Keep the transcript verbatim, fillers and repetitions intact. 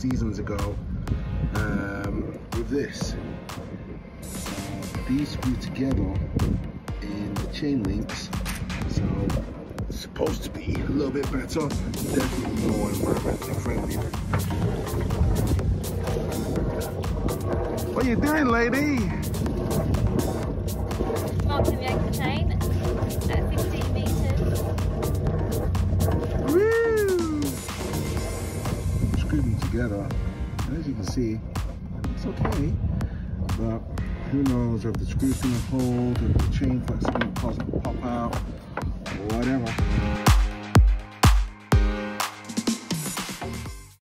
seasons ago um, with this. These screw together in the chain links, so it's supposed to be a little bit better, definitely more environmentally friendly. What are you doing, lady? Marking the anchor chain at fifteen meters. Woo! Screwed them together, and as you can see, it's okay, but who knows if the screw thing will hold, if the chain flex is going to cause it to pop out, whatever.